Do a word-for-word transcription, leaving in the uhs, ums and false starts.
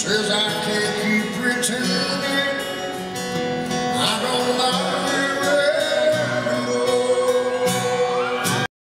Says I can't keep pretending.